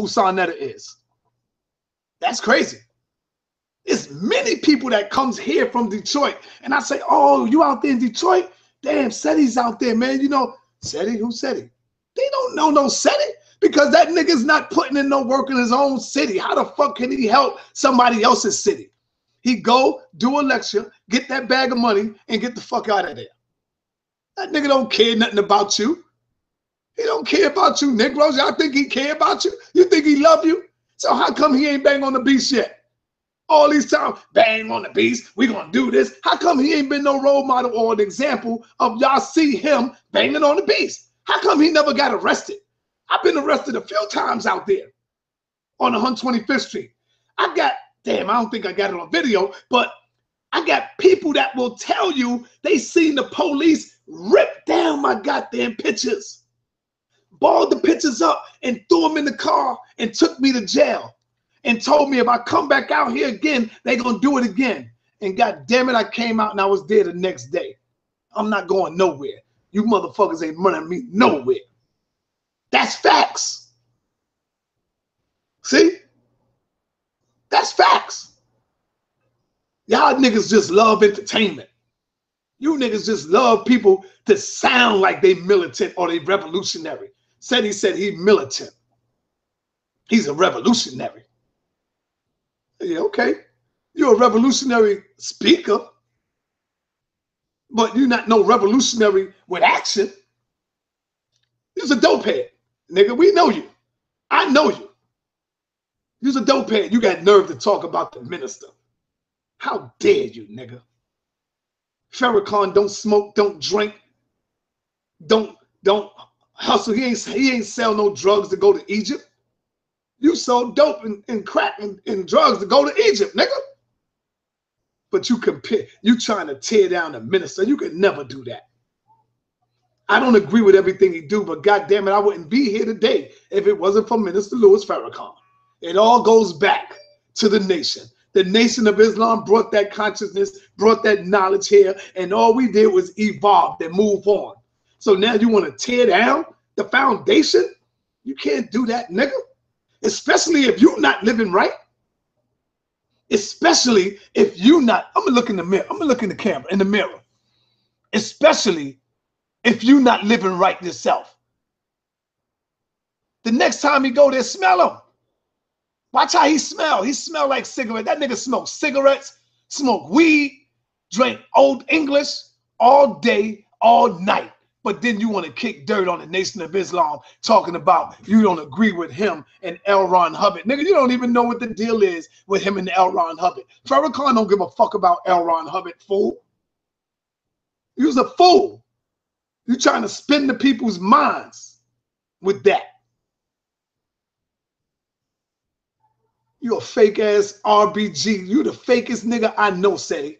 who Sarnetta is. That's crazy. It's many people that comes here from Detroit, and I say, oh, you out there in Detroit? Damn, Seti's out there, man. You know, Seti, who's Seti? They don't know no Seti because that nigga's not putting in no work in his own city. How the fuck can he help somebody else's city? He go, do a lecture, get that bag of money, and get the fuck out of there. That nigga don't care nothing about you. He don't care about you, Negroes. Y'all think he care about you? You think he love you? So how come he ain't bang on the beast yet? All these times, bang on the beast, we gonna do this. How come he ain't been no role model or an example of y'all see him banging on the beast? How come he never got arrested? I've been arrested a few times out there on 125th Street. I got, damn, I don't think I got it on video, but I got people that will tell you they seen the police rip down my goddamn pictures, balled the pictures up and threw them in the car and took me to jail and told me if I come back out here again, they gonna do it again. And God damn it, I came out and I was there the next day. I'm not going nowhere. You motherfuckers ain't running me nowhere. That's facts. See? That's facts. Y'all niggas just love entertainment. You niggas just love people to sound like they militant or they revolutionary. Said he militant. He's a revolutionary. Yeah, okay. You're a revolutionary speaker, but you're not no revolutionary with action. You're a dopehead, nigga. We know you. I know you. You're a dopehead. You got nerve to talk about the minister. How dare you, nigga? Farrakhan don't smoke, don't drink, don't hustle. He ain't sell no drugs to go to Egypt. You sold dope and crack and drugs to go to Egypt, nigga. But you compare, you trying to tear down a minister. You could never do that. I don't agree with everything he do, but goddamn it, I wouldn't be here today if it wasn't for Minister Louis Farrakhan. It all goes back to the nation. The Nation of Islam brought that consciousness, brought that knowledge here, and all we did was evolve and move on. So now you want to tear down the foundation? You can't do that, nigga. Especially if you're not living right. Especially if you're not, I'm going to look in the mirror. I'm going to look in the camera, in the mirror. Especially if you're not living right yourself. The next time he go there, smell him. Watch how he smell. He smell like cigarette. That nigga smoked cigarettes, smoked weed, drank Old English all day, all night. But then you want to kick dirt on the Nation of Islam talking about you don't agree with him and L. Ron Hubbard. Nigga, you don't even know what the deal is with him and L. Ron Hubbard. Farrakhan don't give a fuck about L. Ron Hubbard, fool. You was a fool. You trying to spin the people's minds with that. You a fake ass RBG. You the fakest nigga I know, Seti.